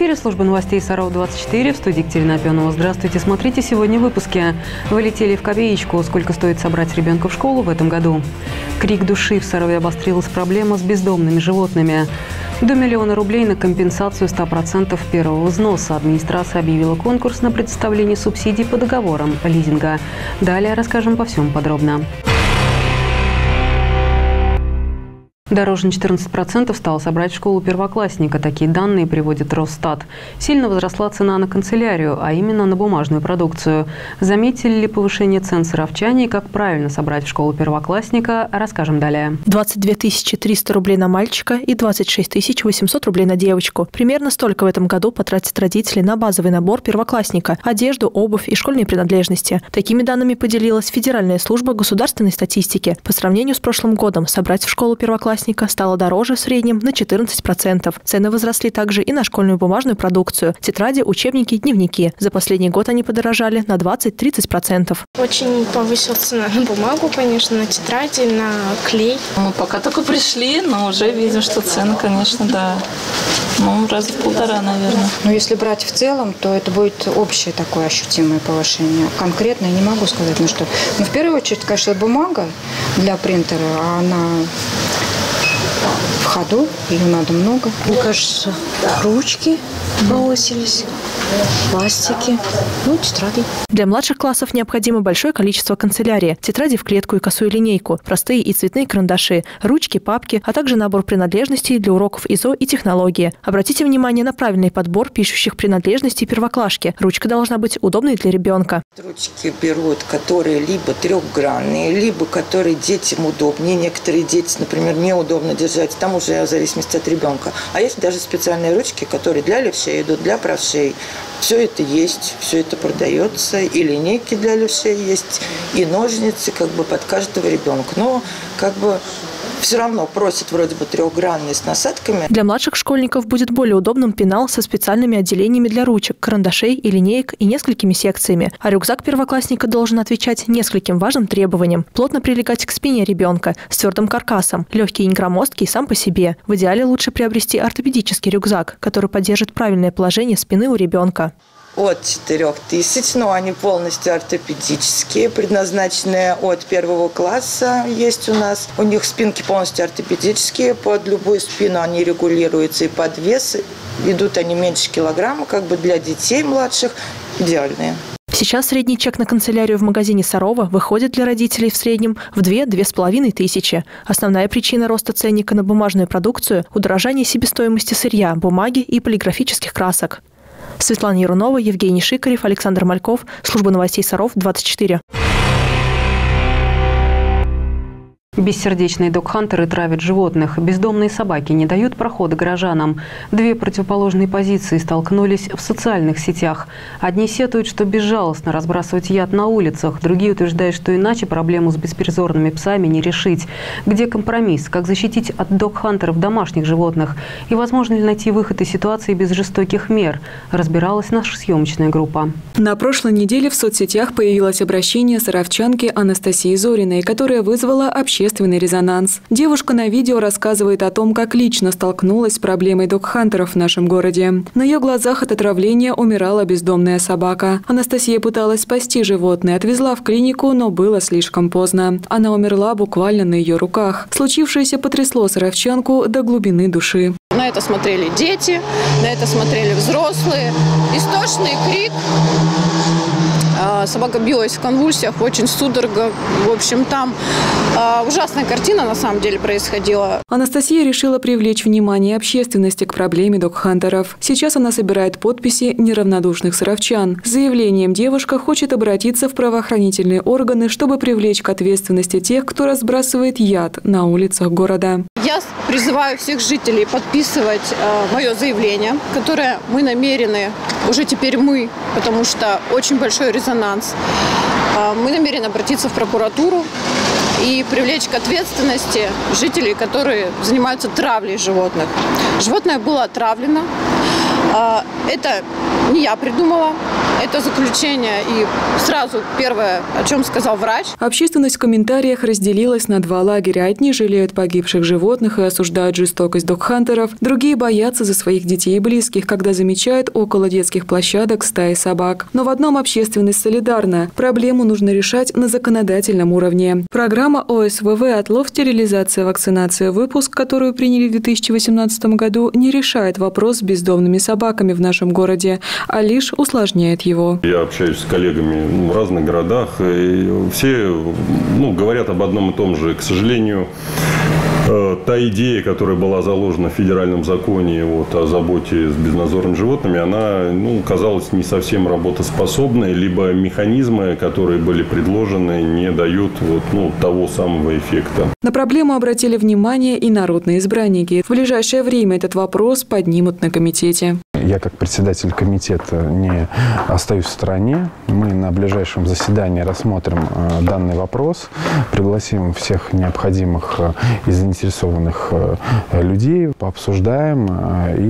эфире служба новостей Саров-24, в студии Екатерина Пионова. Здравствуйте. Смотрите сегодня в выпуске. Вы летели в копеечку. Сколько стоит собрать ребенка в школу в этом году? Крик души. В Сарове обострилась проблема с бездомными животными. До миллиона рублей на компенсацию 100% первого взноса. Администрация объявила конкурс на предоставление субсидий по договорам лизинга. Далее расскажем по всем подробно. Дороже на 14% стало собрать в школу первоклассника. Такие данные приводит Росстат. Сильно возросла цена на канцелярию, а именно на бумажную продукцию. Заметили ли повышение цен саровчане и как правильно собрать в школу первоклассника, расскажем далее. 22 300 рублей на мальчика и 26 800 рублей на девочку. Примерно столько в этом году потратят родители на базовый набор первоклассника – одежду, обувь и школьные принадлежности. Такими данными поделилась Федеральная служба государственной статистики. По сравнению с прошлым годом собрать в школу первоклассника стало дороже в среднем на 14%. Цены возросли также и на школьную бумажную продукцию – тетради, учебники, дневники. За последний год они подорожали на 20–30%. Очень повысилась цена на бумагу, конечно, на тетради, на клей. Мы пока только пришли, но уже видим, что цены, конечно, да, ну, раза в полтора, наверное. Но если брать в целом, то это будет общее такое ощутимое повышение. Конкретно я не могу сказать, ну что. Но в первую очередь, конечно, бумага для принтера, она в ходу, ее надо много. Мне кажется, ручки повысились, пластики, ну, тетради. Для младших классов необходимо большое количество канцелярии, тетради в клетку и косую линейку, простые и цветные карандаши, ручки, папки, а также набор принадлежностей для уроков ИЗО и технологии. Обратите внимание на правильный подбор пишущих принадлежностей первоклашки. Ручка должна быть удобной для ребенка. Ручки берут, которые либо трехгранные, либо которые детям удобнее. Некоторые дети, например, неудобно держать, там уже в зависимости от ребенка. А есть даже специальные ручки, которые для левшей идут, для правшей. Все это есть, все это продается, и линейки для левшей есть, и ножницы как бы под каждого ребенка. Но как бы все равно просят вроде бы трехгранные с насадками. Для младших школьников будет более удобным пенал со специальными отделениями для ручек, карандашей и линеек и несколькими секциями. А рюкзак первоклассника должен отвечать нескольким важным требованиям. Плотно прилегать к спине ребенка, с твердым каркасом, легкий и не громоздкий сам по себе. В идеале лучше приобрести ортопедический рюкзак, который поддержит правильное положение спины у ребенка. От 4000, но они полностью ортопедические, предназначенные от первого класса есть у нас. У них спинки полностью ортопедические, под любую спину они регулируются и под вес. Идут они меньше килограмма, как бы для детей младших идеальные. Сейчас средний чек на канцелярию в магазине Сарова выходит для родителей в среднем в 2–2,5 тысячи. Основная причина роста ценника на бумажную продукцию – удорожание себестоимости сырья, бумаги и полиграфических красок. Светлана Ярунова, Евгений Шикарев, Александр Мальков. Служба новостей Саров-24. Бессердечные догхантеры травят животных. Бездомные собаки не дают прохода горожанам. Две противоположные позиции столкнулись в социальных сетях. Одни сетуют, что безжалостно разбрасывать яд на улицах. Другие утверждают, что иначе проблему с беспризорными псами не решить. Где компромисс? Как защитить от догхантеров домашних животных? И возможно ли найти выход из ситуации без жестоких мер? Разбиралась наша съемочная группа. На прошлой неделе в соцсетях появилось обращение саровчанки Анастасии Зориной, которая вызвала общественный резонанс. Девушка на видео рассказывает о том, как лично столкнулась с проблемой догхантеров в нашем городе. На ее глазах от отравления умирала бездомная собака. Анастасия пыталась спасти животное, отвезла в клинику, но было слишком поздно. Она умерла буквально на ее руках. Случившееся потрясло саровчанку до глубины души. На это смотрели дети, на это смотрели взрослые. Истошный крик. Собака билась в конвульсиях, очень судорога. В общем, там ужасная картина на самом деле происходила. Анастасия решила привлечь внимание общественности к проблеме догхантеров. Сейчас она собирает подписи неравнодушных саровчан. С заявлением девушка хочет обратиться в правоохранительные органы, чтобы привлечь к ответственности тех, кто разбрасывает яд на улицах города. Я призываю всех жителей подписывать мое заявление, которое мы намерены, уже теперь мы, потому что очень большой резонанс, мы намерены обратиться в прокуратуру и привлечь к ответственности жителей, которые занимаются травлей животных. Животное было отравлено. Это не я придумала это заключение, и сразу первое, о чем сказал врач. Общественность в комментариях разделилась на два лагеря. Одни жалеют погибших животных и осуждают жестокость догхантеров. Другие боятся за своих детей и близких, когда замечают около детских площадок стаи собак. Но в одном общественность солидарна. Проблему нужно решать на законодательном уровне. Программа ОСВВ «Отлов, стерилизация, вакцинация, выпуск», которую приняли в 2018 году, не решает вопрос с бездомными собаками в нашем городе, а лишь усложняет его. Я общаюсь с коллегами в разных городах, и все говорят об одном и том же. К сожалению, та идея, которая была заложена в федеральном законе о заботе с безнадзорными животными, она казалась не совсем работоспособной, либо механизмы, которые были предложены, не дают того самого эффекта. На проблему обратили внимание и народные избранники. В ближайшее время этот вопрос поднимут на комитете. Я как председатель комитета не остаюсь в стороне. Мы на ближайшем заседании рассмотрим данный вопрос, пригласим всех необходимых и заинтересованных людей, пообсуждаем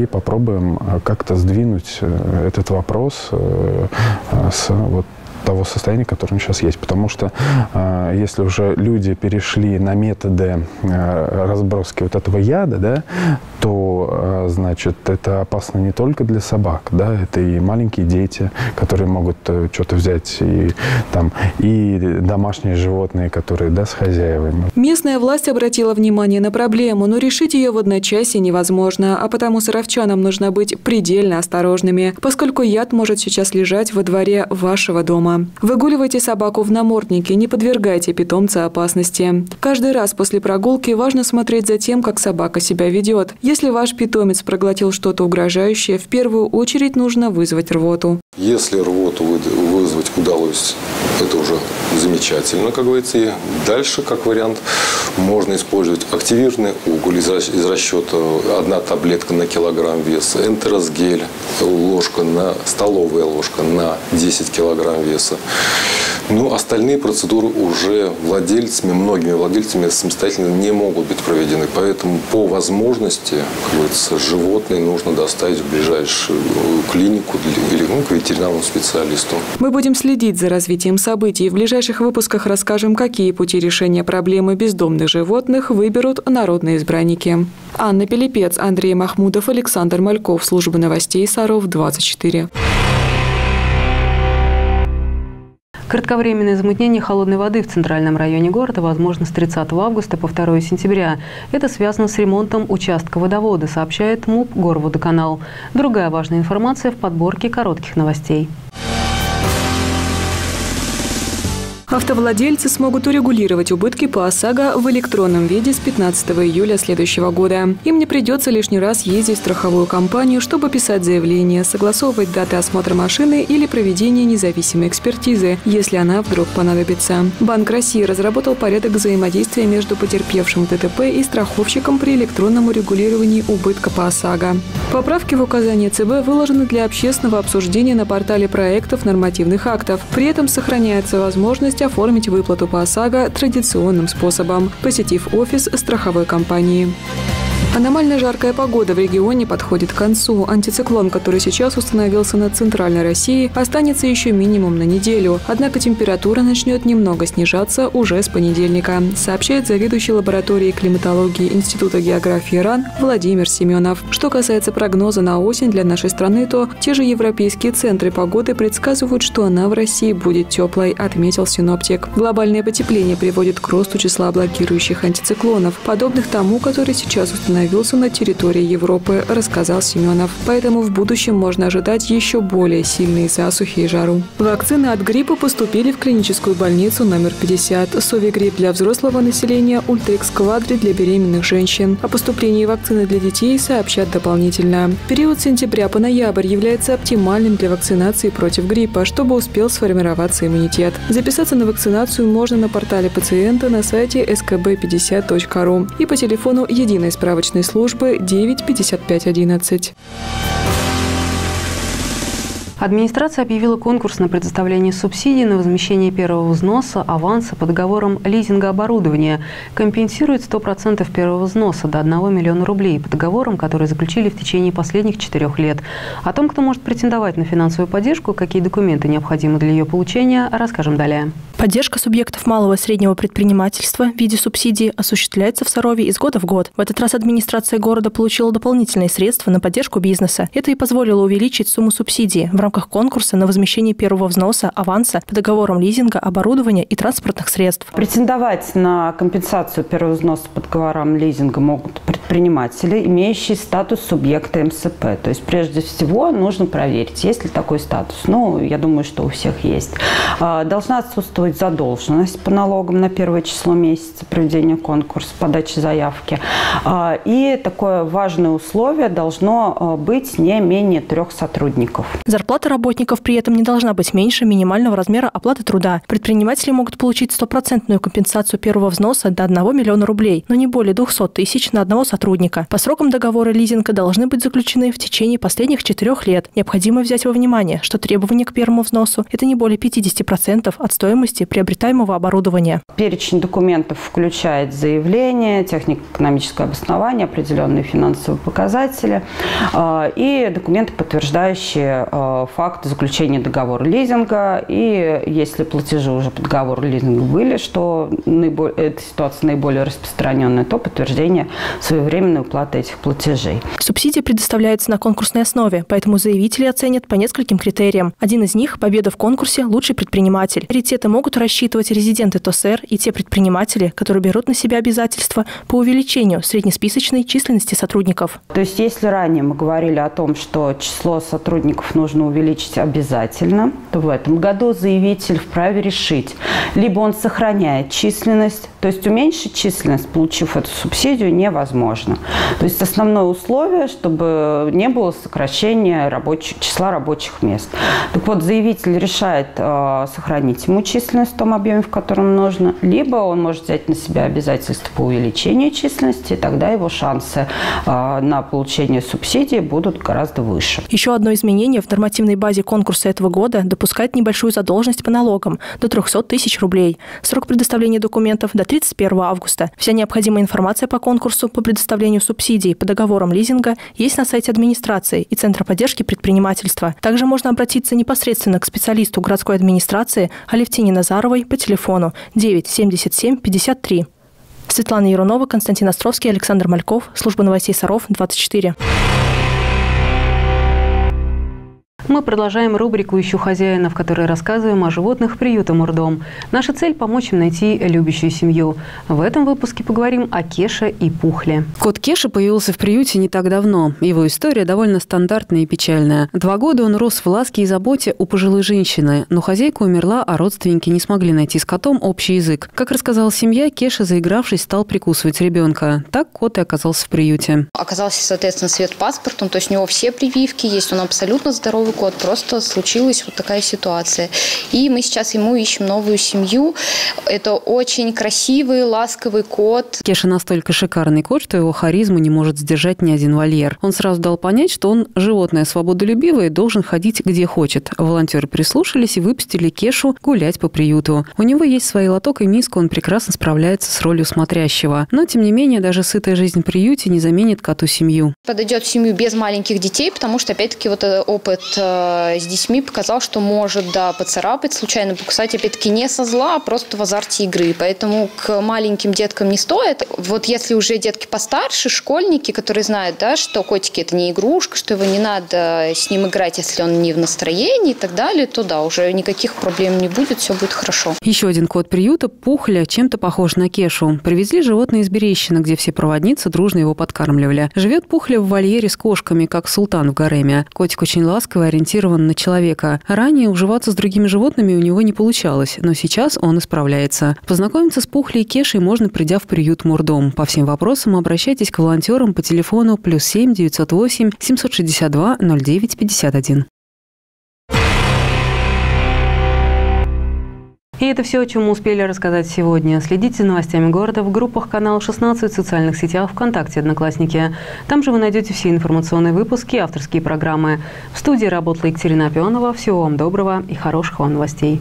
и попробуем как-то сдвинуть этот вопрос с того состояния, которое сейчас есть. Потому что если уже люди перешли на методы разброски этого яда, то, значит, это опасно не только для собак, это и маленькие дети, которые могут что-то взять, и домашние животные, которые, с хозяевами. Местная власть обратила внимание на проблему, но решить ее в одночасье невозможно, а потому саровчанам нужно быть предельно осторожными, поскольку яд может сейчас лежать во дворе вашего дома. Выгуливайте собаку в наморднике, не подвергайте питомца опасности. Каждый раз после прогулки важно смотреть за тем, как собака себя ведет. Если ваш питомец проглотил что-то угрожающее, в первую очередь нужно вызвать рвоту. Если рвоту вызвать удалось, это уже замечательно, как говорится. И дальше, как вариант, можно использовать активированный уголь из расчета 1 таблетка на килограмм веса, энтеросгель, столовая ложка на 10 килограмм веса. Остальные процедуры уже многими владельцами самостоятельно не могут быть проведены. Поэтому по возможности, как говорится, животное нужно доставить в ближайшую клинику или к ветеринарному специалисту. Мы будем следить за развитием событий. В ближайших выпусках расскажем, какие пути решения проблемы бездомных животных выберут народные избранники. Анна Пилипец, Андрей Махмудов, Александр Мальков. Служба новостей Саров-24. Кратковременное замутнение холодной воды в центральном районе города возможно с 30 августа по 2 сентября. Это связано с ремонтом участка водовода, сообщает МУП «Горводоканал». Другая важная информация в подборке коротких новостей. Автовладельцы смогут урегулировать убытки по ОСАГО в электронном виде с 15 июля следующего года. Им не придется лишний раз ездить в страховую компанию, чтобы писать заявление, согласовывать даты осмотра машины или проведения независимой экспертизы, если она вдруг понадобится. Банк России разработал порядок взаимодействия между потерпевшим ДТП и страховщиком при электронном урегулировании убытка по ОСАГО. Поправки в указание ЦБ выложены для общественного обсуждения на портале проектов нормативных актов. При этом сохраняется возможность оформить выплату по ОСАГО традиционным способом, посетив офис страховой компании. Аномально жаркая погода в регионе подходит к концу. Антициклон, который сейчас установился над центральной Россией, останется еще минимум на неделю. Однако температура начнет немного снижаться уже с понедельника, сообщает заведующий лабораторией климатологии Института географии РАН Владимир Семенов. Что касается прогноза на осень для нашей страны, то те же европейские центры погоды предсказывают, что она в России будет теплой, отметил синоптик. Глобальное потепление приводит к росту числа блокирующих антициклонов, подобных тому, который сейчас установился на территории Европы, рассказал Семенов. Поэтому в будущем можно ожидать еще более сильные засухи и жару. Вакцины от гриппа поступили в клиническую больницу номер 50. Сови грипп для взрослого населения, Ультрекс Квадри для беременных женщин. О поступлении вакцины для детей сообщат дополнительно. Период с сентября по ноябрь является оптимальным для вакцинации против гриппа, чтобы успел сформироваться иммунитет. Записаться на вакцинацию можно на портале пациента на сайте skb50.ru и по телефону единой справочной службы 9 55 11. Администрация объявила конкурс на предоставление субсидий на возмещение первого взноса, аванса по договорам лизинга оборудования. Компенсирует 100% первого взноса до 1 миллиона рублей по договорам, которые заключили в течение последних 4 лет. О том, кто может претендовать на финансовую поддержку, какие документы необходимы для ее получения, расскажем далее. Поддержка субъектов малого и среднего предпринимательства в виде субсидий осуществляется в Сарове из года в год. В этот раз администрация города получила дополнительные средства на поддержку бизнеса. Это и позволило увеличить сумму субсидии в рамках конкурса на возмещение первого взноса, аванса по договорам лизинга, оборудования и транспортных средств. Претендовать на компенсацию первого взноса по договорам лизинга могут предприниматели, имеющие статус субъекта МСП. То есть прежде всего нужно проверить, есть ли такой статус. Ну, я думаю, что у всех есть. Должна отсутствовать задолженность по налогам на 1 число месяца проведения конкурса, подачи заявки. И такое важное условие — должно быть не менее 3 сотрудников. Зарплата работников при этом не должна быть меньше минимального размера оплаты труда. Предприниматели могут получить 100% компенсацию первого взноса до 1 миллиона рублей, но не более 200 тысяч на одного сотрудника. По срокам договора лизинга должны быть заключены в течение последних 4 лет. Необходимо взять во внимание, что требование к первому взносу – это не более 50% от стоимости приобретаемого оборудования. Перечень документов включает заявление, технико-экономическое обоснование, определенные финансовые показатели и документы, подтверждающие факт заключения договора лизинга. И если платежи уже по договору лизинга были, что эта ситуация наиболее распространенная, то подтверждение своевременной уплаты этих платежей. Субсидия предоставляется на конкурсной основе, поэтому заявители оценят по нескольким критериям. Один из них – победа в конкурсе «Лучший предприниматель». Приоритеты могут рассчитывать резиденты ТОСР и те предприниматели, которые берут на себя обязательства по увеличению среднесписочной численности сотрудников. То есть если ранее мы говорили о том, что число сотрудников нужно увеличить обязательно, то в этом году заявитель вправе решить: либо он сохраняет численность, то есть уменьшить численность, получив эту субсидию, невозможно. То есть основное условие, чтобы не было сокращения числа рабочих мест. Так вот, заявитель решает сохранить ему численность в том объеме, в котором нужно, либо он может взять на себя обязательства по увеличению численности, и тогда его шансы на получение субсидии будут гораздо выше. Еще одно изменение в нормативной базе конкурса этого года допускает небольшую задолженность по налогам до 300 тысяч рублей. Срок предоставления документов до 31 августа. Вся необходимая информация по конкурсу по предоставлению субсидий по договорам лизинга есть на сайте администрации и Центра поддержки предпринимательства. Также можно обратиться непосредственно к специалисту городской администрации Алефтинина Назаровой по телефону 977 53. Светлана Ярунова, Константин Островский, Александр Мальков. Служба новостей Саров-24. Мы продолжаем рубрику «Ищу хозяина», в которой рассказываем о животных приюта «Мурдом». Наша цель – помочь им найти любящую семью. В этом выпуске поговорим о Кеше и Пухле. Кот Кеша появился в приюте не так давно. Его история довольно стандартная и печальная. 2 года он рос в ласке и заботе у пожилой женщины, но хозяйка умерла, а родственники не смогли найти с котом общий язык. Как рассказала семья, Кеша, заигравшись, стал прикусывать ребенка. Так кот и оказался в приюте. Оказался, соответственно, светпаспортом, то есть у него все прививки есть, он абсолютно здоровый. Просто случилась вот такая ситуация. И мы сейчас ему ищем новую семью. Это очень красивый, ласковый кот. Кеша настолько шикарный кот, что его харизму не может сдержать ни один вольер. Он сразу дал понять, что он животное свободолюбивое, должен ходить где хочет. Волонтеры прислушались и выпустили Кешу гулять по приюту. У него есть свой лоток и миска, он прекрасно справляется с ролью смотрящего. Но, тем не менее, даже сытая жизнь в приюте не заменит коту семью. Подойдет в семью без маленьких детей, потому что, опять-таки, вот опыт с детьми показал, что может, да, поцарапать, случайно покусать, опять-таки не со зла, а просто в азарте игры. Поэтому к маленьким деткам не стоит. Вот если уже детки постарше, школьники, которые знают, да, что котики – это не игрушка, что его не надо с ним играть, если он не в настроении и так далее, то да, уже никаких проблем не будет, все будет хорошо. Еще один кот приюта – Пухля, чем-то похож на Кешу. Привезли животное из Берещины, где все проводницы дружно его подкармливали. Живет Пухля в вольере с кошками, как султан в гареме. Котик очень ласковый, ориентирован на человека. Ранее уживаться с другими животными у него не получалось, но сейчас он исправляется. Познакомиться с Пухлей и Кешей можно, придя в приют «Мурдом». По всем вопросам обращайтесь к волонтерам по телефону +7 908 762 09 51. И это все, о чем мы успели рассказать сегодня. Следите за новостями города в группах канала 16 в социальных сетях ВКонтакте «Одноклассники». Там же вы найдете все информационные выпуски, авторские программы. В студии работала Екатерина Пионова. Всего вам доброго и хороших вам новостей.